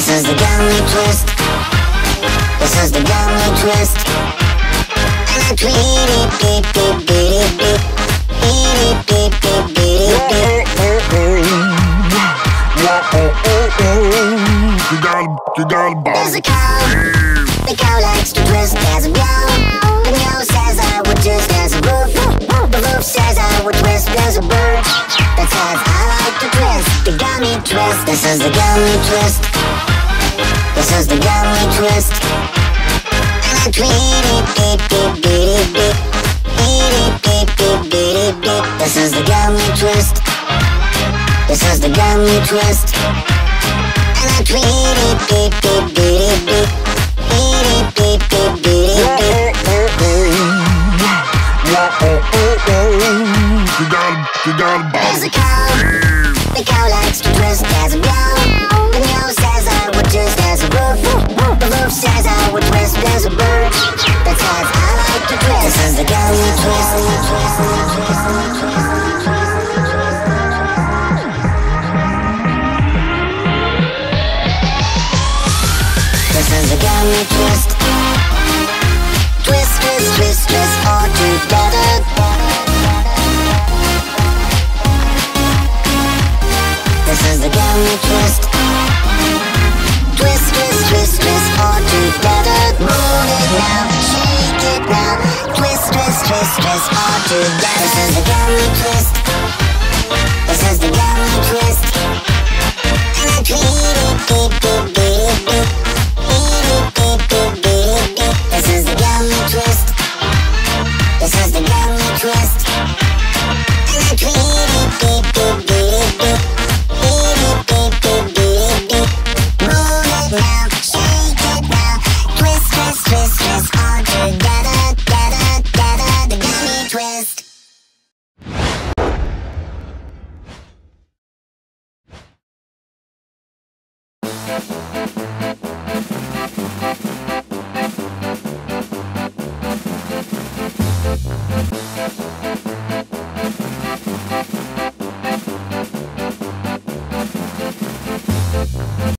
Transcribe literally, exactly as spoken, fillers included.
This is the gummy twist. This is the gummy twist. And I tweet it, beep, beep, beep, beep. Beat it, beep, beep, beep, beep. You got a bop. There's a cow. The cow likes to twist. There's a meow. The meow says I would twist. There's a roof. The roof says I would twist. There's a bird that says I like to twist. The gummy twist. This is the gummy twist. This is the gummy twist. And I tweet it, beep, beep, beep, beep. Beat it, beep, beep, beep, beep. This is the gummy twist. This is the gummy twist. And I tweet it, beep, beep, beep, beep. Beat it, beep, beep, beep, beep. You got it, you got it. There's a cow. The cow likes to twist. There's a meow. The meow says I would twist. There's a roof. The roof says I would twist. There's a bird that says I like to twist. This is the gummy twist. This is the gummy twist. Twist, twist, twist, twist all together. This is the gummy twist. Twist, twist, twist, twist all together. Move it now, shake it now. Twist, twist, twist, twist all together. This is the gummy twist. This is the gummy twist. And I tweet it, beep, beep, beep, beep. Beep it, beep, beep, beep, beep. This is the gummy twist. This is the gummy twist. And I tweet it, beep, beep, beep, beep. We'll be right back.